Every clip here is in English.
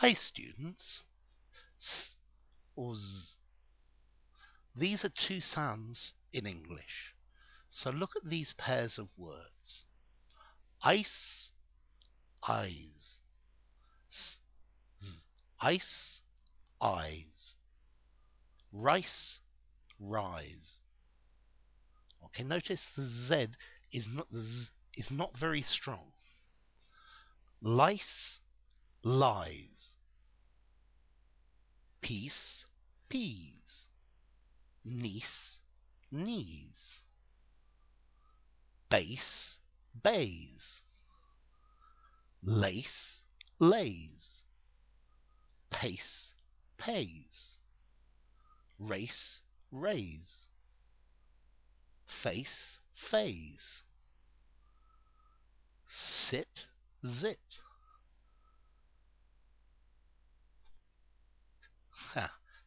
high students, or z. These are two sounds in English. So look at these pairs of words. Ice, eyes. S, z. Ice, eyes. Rice, rise. Okay, notice the Z is not the Z is not very strong. Lice, lies. Peace, peas. Niece, knees. Base, bays. Lace, lays. Pace, pays. Race, raise. Face, phase. Sit, zit.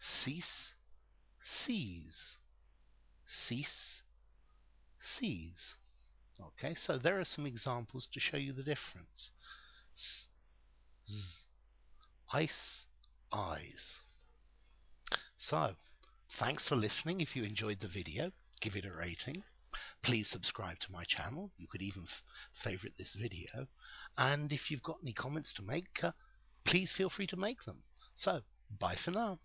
Cease, seize. Cease, seize. Okay, so there are some examples to show you the difference. Ice, eyes. So, thanks for listening. If you enjoyed the video, give it a rating. Please subscribe to my channel. You could even favorite this video. And if you've got any comments to make, please feel free to make them. So, bye for now.